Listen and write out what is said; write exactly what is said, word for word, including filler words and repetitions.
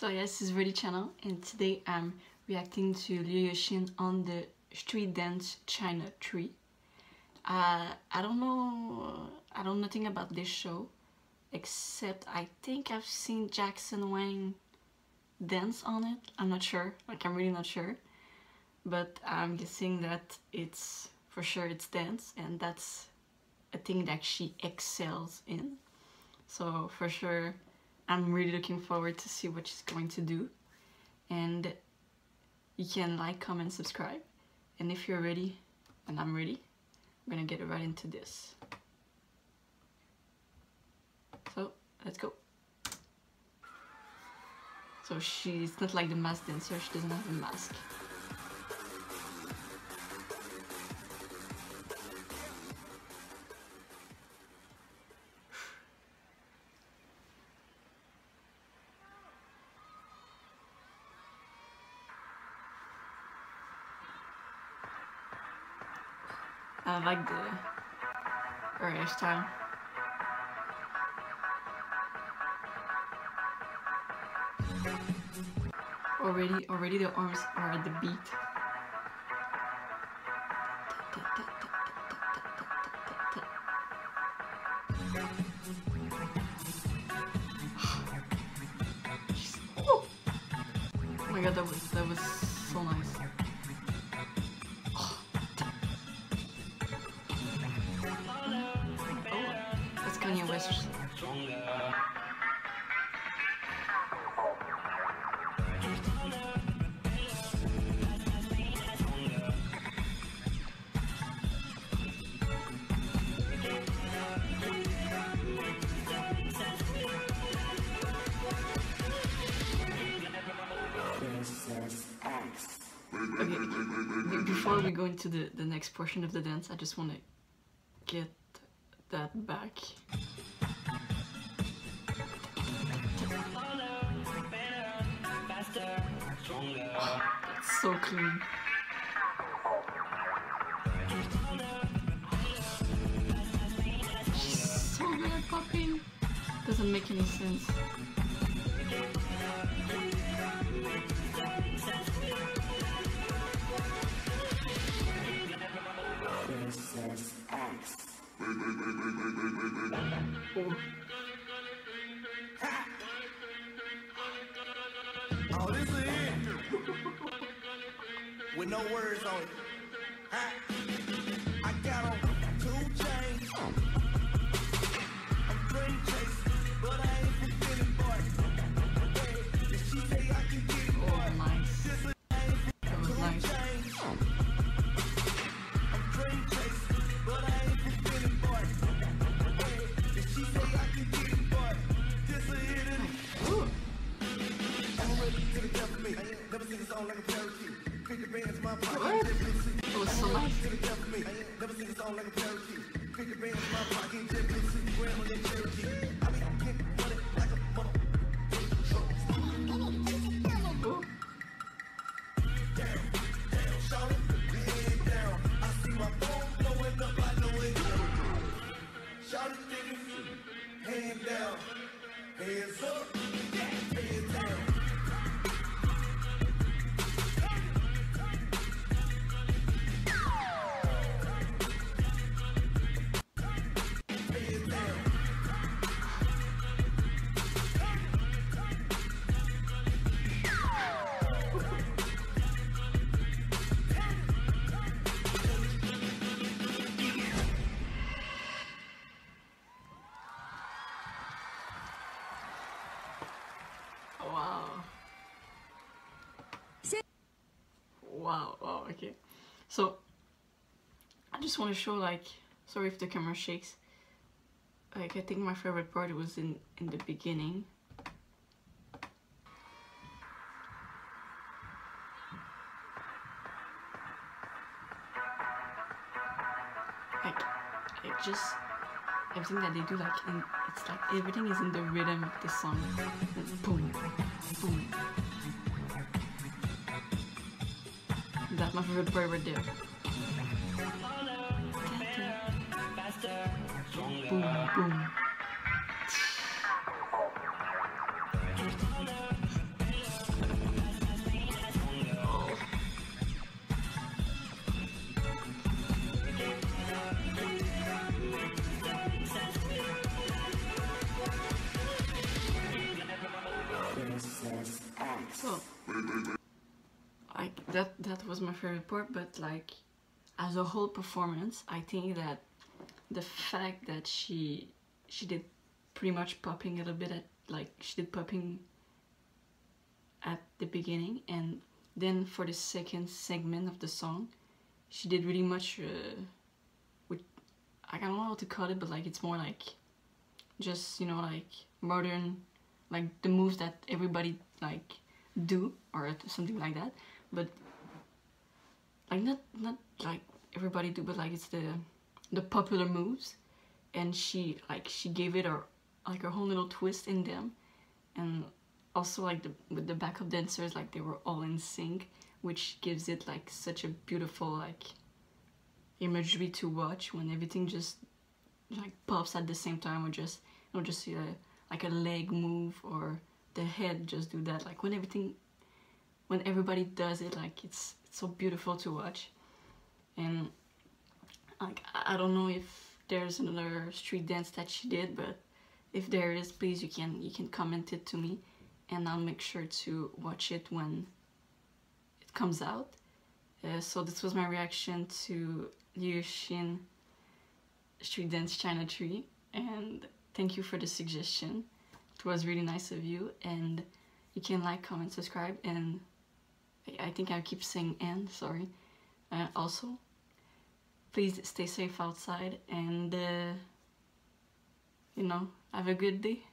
So yes, this is Verdi Channel, and today I'm reacting to Liu Yuxin on the Street Dance China three. Uh, I don't know, I don't know nothing about this show, except I think I've seen Jackson Wang dance on it. I'm not sure, like I'm really not sure, but I'm guessing that it's, for sure it's dance, and that's a thing that she excels in. So for sure, I'm really looking forward to see what she's going to do, and you can like, comment, subscribe, and if you're ready, and I'm ready, I'm gonna get right into this. So let's go. So she's not like the mask dancer, she doesn't have a mask. I like the earlier style. Already, already the arms are at the beat. Oh my god, that was that was so nice. Okay. Before we go into the, the next portion of the dance, I just want to get that back. Oh, that's so clean. She's so good at popping. Doesn't make any sense. Oh. Oh, this is it. With no words on it. I, I got on two chains. I'm dream chasing, but I ain't forgetting, boy. Did she say I can get it, boy? Oh, nice. That was nice. I'm dream chasing, but I ain't forgetting, boy. Did she say I can get it, boy? This is it. What? Wow. Wow, wow, okay. So, I just want to show, like, sorry if the camera shakes. Like, I think my favorite part was in, in the beginning. Like, like just... everything that they do, like, in, it's like everything is in the rhythm of the song. Boom, boom. That's my favorite part right there. Boom, boom. Oh. I, that, that was my favorite part, but like as a whole performance, I think that the fact that she she did pretty much popping a little bit at like she did popping at the beginning, and then for the second segment of the song she did really much uh, with, I don't know how to call it, but like it's more like just, you know, like modern, like the moves that everybody like do or something like that, but like not not like everybody do, but like it's the the popular moves, and she like she gave it her like her whole little twist in them. And also like the, with the backup dancers, like they were all in sync, which gives it like such a beautiful like imagery to watch when everything just like pops at the same time, or just, you know, just uh, like a leg move or the head just do that, like when everything when everybody does it, like it's, it's so beautiful to watch. And like I don't know if there's another street dance that she did, but if there is, please you can you can comment it to me, and I'll make sure to watch it when it comes out. Uh, so this was my reaction to Liu Yuxin Street Dance China three, and thank you for the suggestion. It was really nice of you, and you can like, comment, subscribe, and I think I keep saying and, sorry. Uh, also, please stay safe outside, and uh, you know, have a good day.